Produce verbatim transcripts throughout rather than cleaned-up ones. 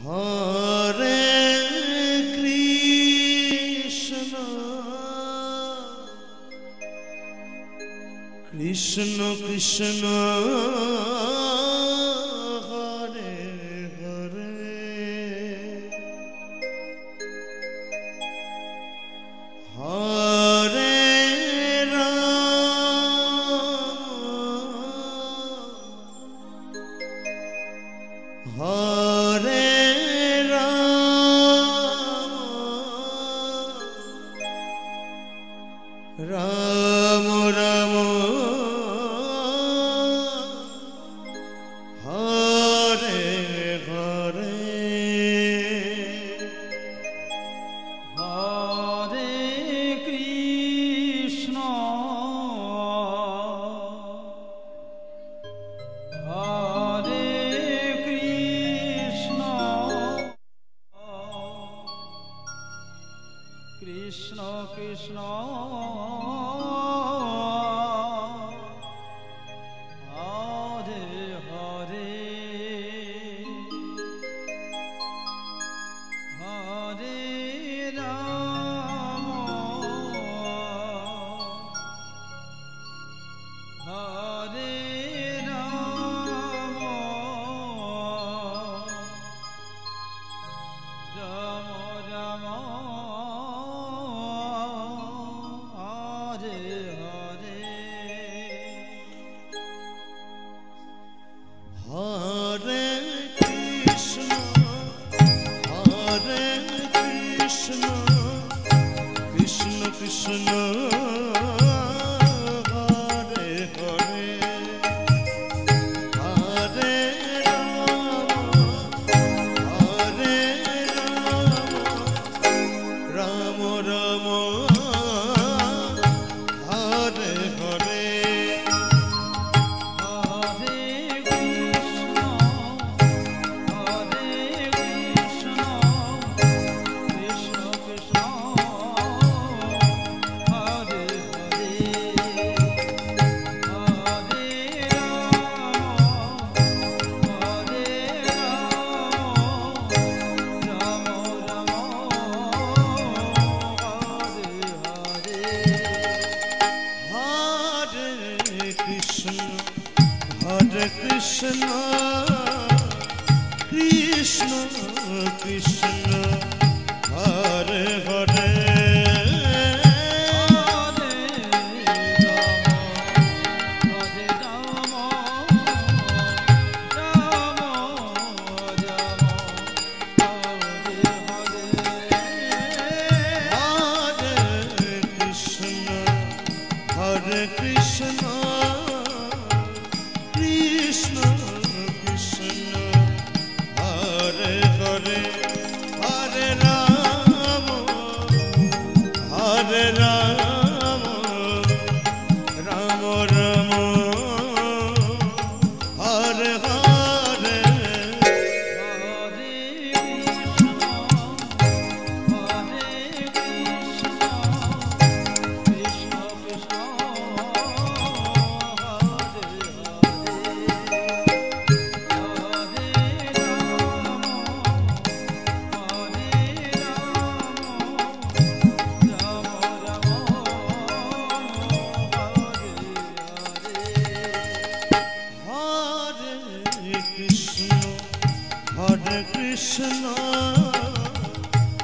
Krishna Krishna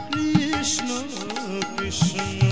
Krishna, Krishna, Krishna.